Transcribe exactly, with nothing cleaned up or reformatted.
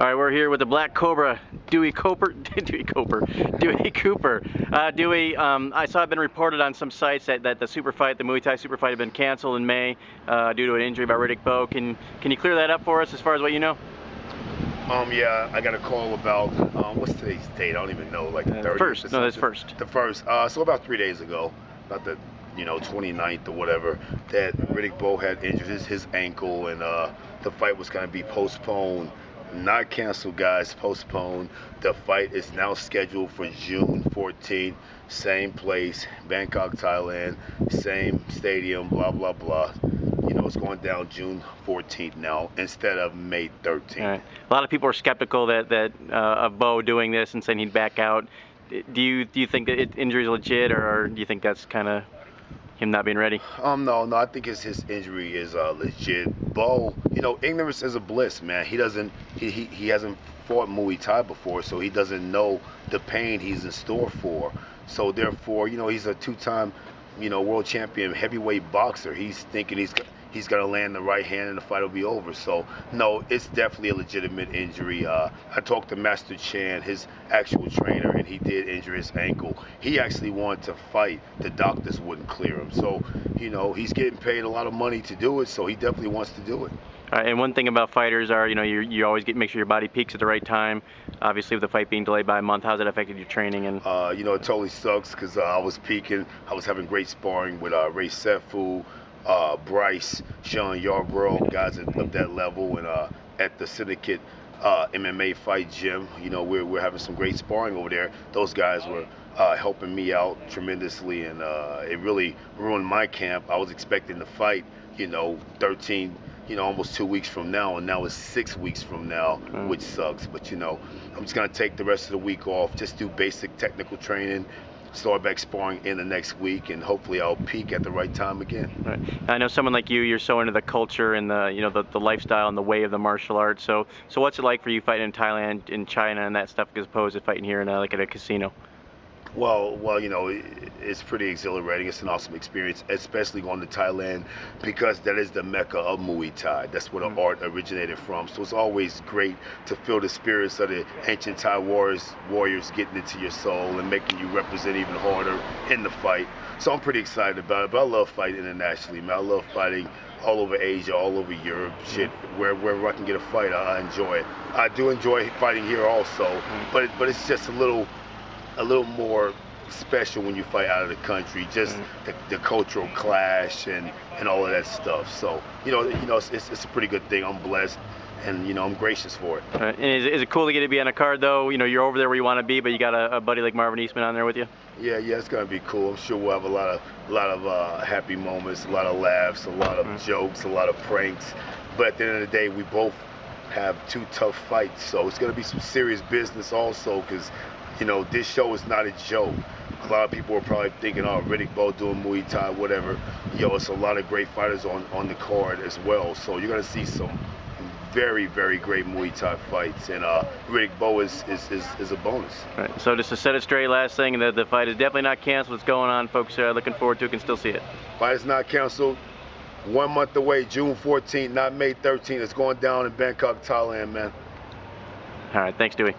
All right, we're here with the Black Cobra, Dewey Cooper. Dewey Cooper. Dewey Cooper. Uh, Dewey, um, I saw it been reported on some sites that, that the super fight, the Muay Thai super fight, had been canceled in May uh, due to an injury by Riddick Bowe. Can can you clear that up for us as far as what you know? Um, yeah, I got a call about, um, what's today's date? I don't even know, like the thirtieth. First, no, that's first. The first, uh, so about three days ago, about the, you know, twenty-ninth or whatever, that Riddick Bowe had injured his, his ankle, and uh, the fight was going to be postponed. Not canceled, guys, postponed. The fight is now scheduled for June fourteenth, same place, Bangkok, Thailand, same stadium, blah, blah, blah. You know, it's going down June fourteenth now instead of May thirteenth. Right. A lot of people are skeptical that that uh, of Bowe doing this and saying he'd back out. Do you do you think that it, injury's legit, or do you think that's kind of him not being ready? Um, no, no, I think his his injury is uh, legit. Bowe, you know, ignorance is a bliss, man. He doesn't, he he, he hasn't fought Muay Thai before, so he doesn't know the pain he's in store for. So therefore, you know, he's a two-time, you know, world champion heavyweight boxer. He's thinking he's he's gonna land the right hand and the fight will be over. So no, it's definitely a legitimate injury. Uh, I talked to Master Chan, his actual trainer, and he did injure his ankle. He actually wanted to fight. The doctors wouldn't clear him. So, you know, he's getting paid a lot of money to do it, so he definitely wants to do it. All right, and one thing about fighters are, you know, you you always get make sure your body peaks at the right time. Obviously, with the fight being delayed by a month, how's that affected your training? And uh, you know, it totally sucks because uh, I was peaking. I was having great sparring with uh, Ray Sefu, uh Bryce, Sean Yarbrough, guys at, at that level, and uh at the Syndicate uh M M A fight gym. You know, we're, we're having some great sparring over there. Those guys were uh helping me out tremendously, and uh it really ruined my camp. I was expecting the fight, you know, thirteen, you know, almost two weeks from now, and now it's six weeks from now, which sucks. But you know, I'm just gonna take the rest of the week off, just do basic technical training, start back sparring in the next week, and hopefully I'll peak at the right time again. Right. I know someone like you, you're so into the culture and the, you know, the, the lifestyle and the way of the martial arts. So, so what's it like for you fighting in Thailand, in China, and that stuff, as opposed to fighting here in a, like at a casino? Well, well, you know, it's pretty exhilarating. It's an awesome experience, especially going to Thailand, because that is the mecca of Muay Thai. That's where the mm-hmm. art originated from. So it's always great to feel the spirits of the ancient Thai warriors, warriors getting into your soul and making you represent even harder in the fight. So I'm pretty excited about it. But I love fighting internationally, man. I love fighting all over Asia, all over Europe, shit, where, wherever I can get a fight, I, I enjoy it. I do enjoy fighting here also, mm-hmm. but but it's just a little. a little more special when you fight out of the country, just the, the cultural clash and, and all of that stuff. So, you know, you know, it's, it's, it's a pretty good thing. I'm blessed, and, you know, I'm gracious for it. All right. And is, is it cool to get to be on a card, though? You know, you're over there where you want to be, but you got a, a buddy like Marvin Eastman on there with you? Yeah, yeah, it's going to be cool. I'm sure we'll have a lot of, a lot of uh, happy moments, a lot of laughs, a lot of mm-hmm. jokes, a lot of pranks. But at the end of the day, we both have two tough fights, so it's going to be some serious business also, because you know, this show is not a joke. A lot of people are probably thinking, oh, Riddick Bowe doing Muay Thai, whatever. Yo, it's a lot of great fighters on, on the card as well. So you're going to see some very, very great Muay Thai fights. And uh, Riddick Bowe is, is, is, is a bonus. All right. So just to set it straight, last thing, the, the fight is definitely not canceled. It's going on, folks. Uh, looking forward to it. Can still see it. Fight is not canceled. One month away, June fourteenth, not May thirteenth. It's going down in Bangkok, Thailand, man. All right. Thanks, Dewey.